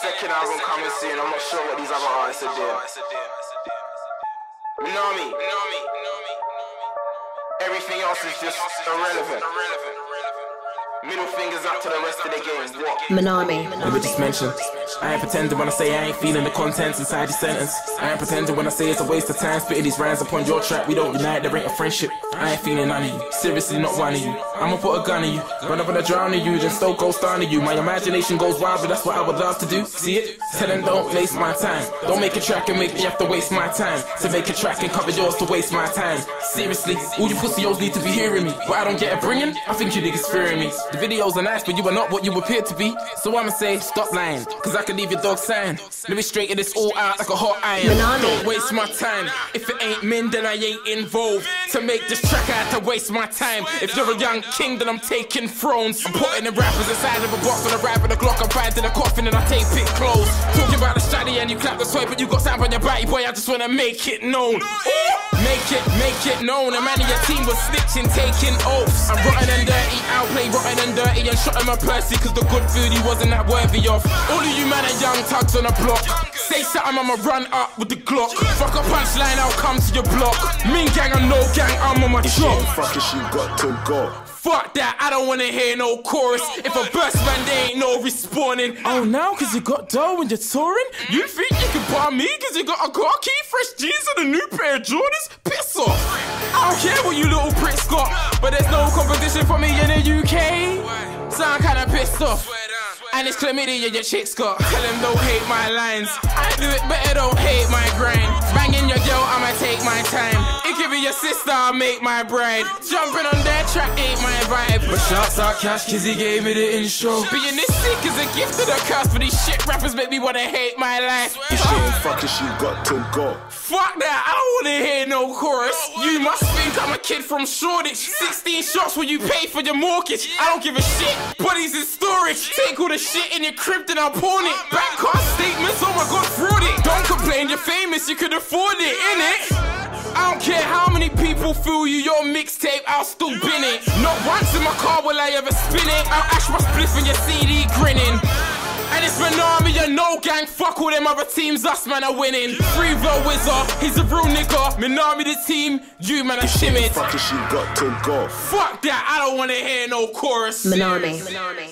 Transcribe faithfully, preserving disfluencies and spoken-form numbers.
the second album coming soon. I'm not sure what these other artists are doing. Minami. Everything else is just irrelevant. Middle fingers up to the rest of the game. What? Minami. Never just mentioned. I ain't pretending when I say I ain't feeling the contents inside the sentence. I ain't pretending when I say it's a waste of time spitting these rhymes upon your track. We don't unite the rate of friendship. I ain't feeling none of you, seriously not one of you. I'ma put a gun on you, run up and I drown in you, then still go starting you. My imagination goes wild, but that's what I would love to do. See it? Tell them don't waste my time. Don't make a track and make me have to waste my time. To make a track and cover yours to waste my time. Seriously, all you pussyos need to be hearing me. But I don't get a bringing, I think you niggas fearing me. The videos are nice, but you are not what you appear to be. So I'ma say, stop lying, cause I can leave your dog sign. Let me straighten this all out like a hot iron. Don't waste my time. If it ain't men, then I ain't involved. To make this track, I had to waste my time. If you're a young king, then I'm taking thrones. I'm putting the rappers inside of a box on a rap with a Glock. I'm riding a coffin and I tape it closed. Talking about the strategy and you clap the toy, but you got sound on your body, boy. I just wanna make it known. Make it, make it known. A man of your team was snitching, taking oaths. I'm rotten and dirty, I'll play rotten and dirty, and shot him a Percy, cause the good food he wasn't that worthy of. All of you man are young tugs on a block. Say something, I'ma run up with the Glock. Fuck a punchline, I'll come to your block. Mean gang or no gang, I'm on my job. Fuckers, you got to go. Fuck that, I don't wanna hear no chorus. If I burst, man, there ain't no respawning. Oh, now, cause you got dough and you're touring? You think you can buy me cause you got a car key, fresh jeans and a new pair of Jordans? Piss off! I don't care what you little pricks got, but there's no competition for me in the U K. So I'm kinda pissed off. And it's chlamydia your chicks got. Tell them don't hate my lines. I do it better, don't hate my grind. Banging your girl, I'ma take my time. It could be your sister, I'll make my bride. Jumping on their track ain't my vibe. But shouts out Cash, cause he gave me the intro. Being this sick is a gift to the curse, but these shit rappers make me wanna hate my life. This shit ain't fuckers, you got to go. Fuck that, I don't wanna hear no chorus. You must think I'm a kid from Shoreditch. Sixteen shots when you pay for your mortgage. I don't give a shit, bodies in storage. Take all the shit in your crypt and I'll pawn it. Back card statements, oh my god, fraud it. Don't complain, you're famous, you could afford it, innit? I don't care how many people feel you, your mixtape, I'll still bin it. Not once in my car will I ever spin it. I'll ash my spliff on your C D grinning. And it's Minami, you're no gang, fuck all them other teams, us man are winning. Free the wizard, he's a real nigga. Minami the team, you man are shimmin'. Fuck that, I don't wanna hear no chorus. Minami. Minami.